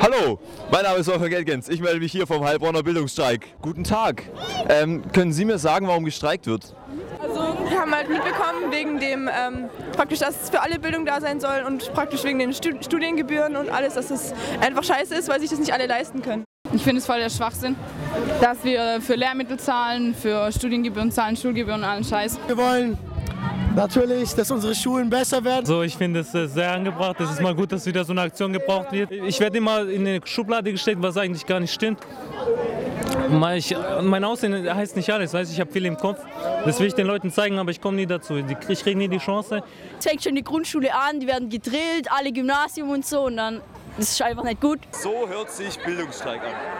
Hallo, mein Name ist Wolfgang Geltgens. Ich melde mich hier vom Heilbronner Bildungsstreik. Guten Tag. Können Sie mir sagen, warum gestreikt wird? Also wir haben halt mitbekommen, wegen dem praktisch, dass es für alle Bildung da sein soll und praktisch wegen den Studiengebühren und alles, dass es einfach scheiße ist, weil sich das nicht alle leisten können. Ich finde es voll der Schwachsinn, dass wir für Lehrmittel zahlen, für Studiengebühren zahlen, Schulgebühren und allen Scheiß. Wir wollen natürlich, dass unsere Schulen besser werden. So, ich finde es sehr angebracht. Es ist mal gut, dass wieder so eine Aktion gebraucht wird. Ich werde immer in eine Schublade gesteckt, was eigentlich gar nicht stimmt. Mein Aussehen heißt nicht alles, weiß ich habe viel im Kopf. Das will ich den Leuten zeigen, aber ich komme nie dazu. Ich kriege nie die Chance. Es fängt schon die Grundschule an, die werden gedrillt, alle Gymnasium und so. Und dann ist es einfach nicht gut. So hört sich Bildungsstreik an.